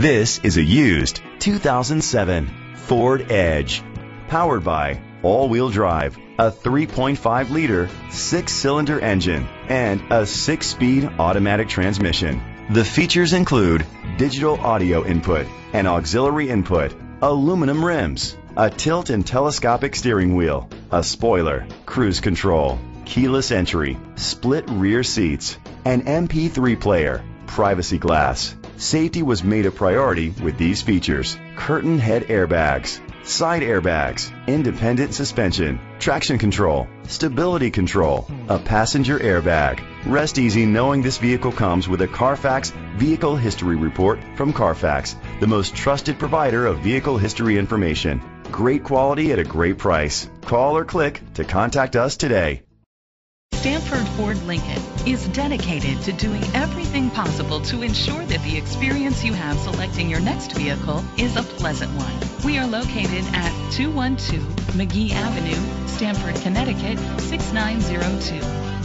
This is a used 2007 Ford Edge, powered by all-wheel drive, a 3.5-liter 6-cylinder engine, and a 6-speed automatic transmission. The features include digital audio input and auxiliary input, aluminum rims, a tilt and telescopic steering wheel, a spoiler, cruise control, keyless entry, split rear seats, an MP3 player, privacy glass. Safety was made a priority with these features: curtain head airbags, side airbags, independent suspension, traction control, stability control, a passenger airbag. Rest easy knowing this vehicle comes with a Carfax Vehicle History Report from Carfax, the most trusted provider of vehicle history information. Great quality at a great price. Call or click to contact us today. Stamford Ford Lincoln is dedicated to doing everything possible to ensure that the experience you have selecting your next vehicle is a pleasant one. We are located at 212 McGee Avenue, Stamford, Connecticut 69002.